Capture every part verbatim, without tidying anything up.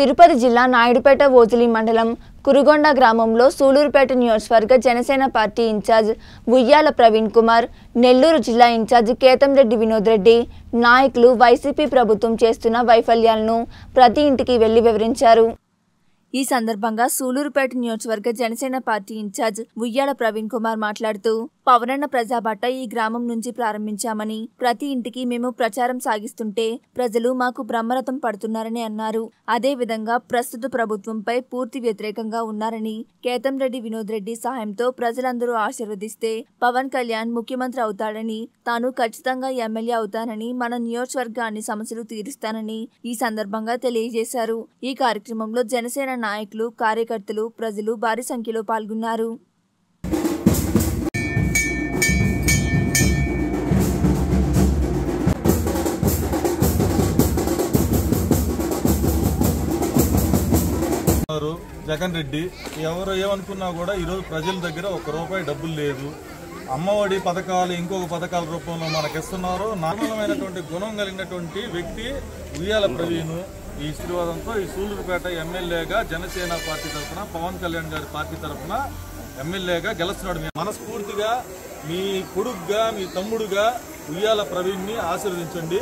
తిరుపతి జిల్లా నాయడుపేట వోజలి మండలం కురగోండా గ్రామంలో సూలూరపేట నియోజకవర్గ జనసేన పార్టీ ఇన్ఛార్జ్ ఉయ్యాల ప్రవీణ్ కుమార్, నెల్లూరు జిల్లా ఇన్ఛార్జ్ కేతం రెడ్డి వినోద్ రెడ్డి నాయకులు వైసీపీ ప్రభుత్వం చేస్తున్న వైఫల్యాలను ప్రతి ఇంటికి వెళ్లి వివరించారు। ఈ సందర్భంగా సూలూరపేట నియోజకవర్గ జనసేన పార్టీ ఇన్ఛార్జ్ ఉయ్యాల ప్రవీణ్ కుమార్ మాట్లాడుతూ పవనన్న ప్రజాబాట ఈ గ్రామం నుంచి ప్రారంభించామని ప్రతి ఇంటికి మేము ప్రచారం సాగిస్తుంటే ప్రజలు మాకు బ్రహ్మరథం పడుతున్నారని అన్నారు। అదే విధంగా ప్రస్తుత ప్రభుత్వంపై పూర్తి వ్యతిరేకంగా ఉన్నారని కేతమ్ రెడ్డి వినోద్ రెడ్డి సహాయంతో ప్రజలందరూ ఆశీర్వదిస్తే పవన్ కళ్యాణ్ ముఖ్యమంత్రి అవుతాడని తాను ఖచ్చితంగా ఎమ్మెల్యే అవుతానని మన నియోజకవర్గాన్ని సమస్యలు తీరుస్తానని ఈ సందర్భంగా తెలియజేశారు। ఈ కార్యక్రమంలో జనసేన నాయకులు కార్యకర్తలు ప్రజలు భారీ సంఖ్యలో పాల్గొన్నారు। జగన్ రెడ్డి ఎవరు ఏమనుకున్నా కూడా ఈరోజు ప్రజల దగ్గర ఒక రూపాయి డబ్బులు లేదు। అమ్మఒడి పథకాలు ఇంకొక పథకాల రూపంలో మనకి ఇస్తున్నారు। నార్మలమైనటువంటి గుణం కలిగినటువంటి వ్యక్తి ఉయ్యాల ప్రవీణ్ ఈ ఆశీర్వాదంతో ఈ సూలూరుపేట ఎమ్మెల్యేగా జనసేన పార్టీ తరఫున పవన్ కళ్యాణ్ గారి పార్టీ తరఫున ఎమ్మెల్యేగా గెలుస్తున్నాడు। మేము మనస్ఫూర్తిగా మీ కొడుకుగా మీ తమ్ముడుగా ఉయ్యాల ప్రవీణ్ని ఆశీర్వదించండి।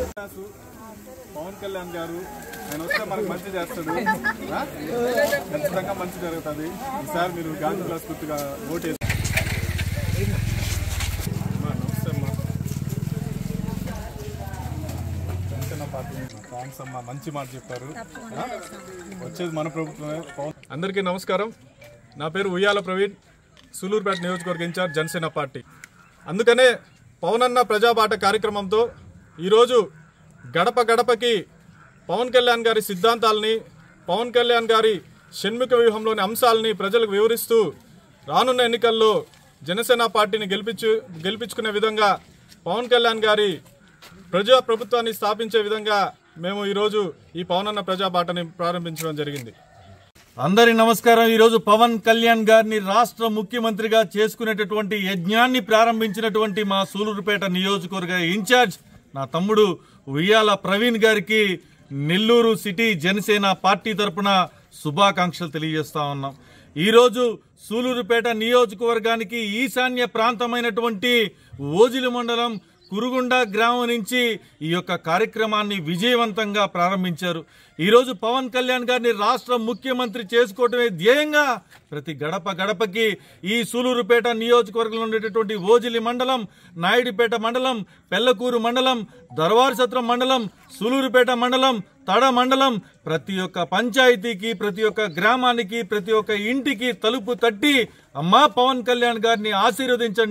పవన్ కళ్యాణ్ గారు ఆయన వస్తే మనకు మంచి చేస్తాడు, ఖచ్చితంగా మంచి జరుగుతుంది। ఈసారి మీరు గాంధీ క్లాస్ గుర్తుగా ఓటేసి థ్యాంక్స్ అమ్మా, మంచి మాట చెప్పారు। వచ్చేది మన ప్రభుత్వమే। అందరికీ నమస్కారం, నా పేరు ఉయ్యాల ప్రవీణ్, సూలూరుపేట నియోజకవర్గ ఇన్ఛార్జ్ జనసేన పార్టీ। అందుకనే పవనన్న ప్రజాబాట కార్యక్రమంతో ఈరోజు గడప గడపకి పవన్ కళ్యాణ్ గారి సిద్ధాంతాలని పవన్ కళ్యాణ్ గారి షణ్ముఖ వ్యూహంలోని అంశాలని ప్రజలకు వివరిస్తూ రానున్న ఎన్నికల్లో జనసేన పార్టీని గెలిపించు గెలిపించుకునే విధంగా పవన్ కళ్యాణ్ గారి ప్రజా ప్రభుత్వాన్ని స్థాపించే విధంగా మేము ఈరోజు ఈ పవనన్న ప్రజాబాటని ప్రారంభించడం జరిగింది। అందరి నమస్కారం। ఈరోజు పవన్ కళ్యాణ్ గారిని రాష్ట్ర ముఖ్యమంత్రిగా చేసుకునేటటువంటి యజ్ఞాన్ని ప్రారంభించినటువంటి మా సూలూరుపేట నియోజకవర్గ ఇన్ఛార్జ్ నా తమ్ముడు ఉయ్యాల ప్రవీణ్ గారికి నెల్లూరు సిటీ జనసేన పార్టీ తరఫున శుభాకాంక్షలు తెలియజేస్తా ఉన్నాం। ఈరోజు సూలూరుపేట నియోజకవర్గానికి ఈశాన్య ప్రాంతమైనటువంటి ఓజిలి మండలం కురగొండా గ్రామం నుంచి ఈ యొక్క కార్యక్రమాన్ని విజయవంతంగా ప్రారంభించారు। ఈరోజు పవన్ కళ్యాణ్ గారిని రాష్ట్ర ముఖ్యమంత్రి చేసుకోవటమే ధ్యేయంగా ప్రతి గడప గడపకి ఈ సూలూరుపేట నియోజకవర్గంలో ఉండేటటువంటి వోజలి మండలం, నాయుడుపేట మండలం, పెళ్లకూరు మండలం, దర్వారుసత్రం మండలం, సూలూరుపేట మండలం, తడ మండలం ప్రతి ఒక్క పంచాయతీకి, ప్రతి ఒక్క గ్రామానికి, ప్రతి ఒక్క ఇంటికి తలుపు తట్టి అమ్మా పవన్ కళ్యాణ్ గారిని ఆశీర్వదించండి।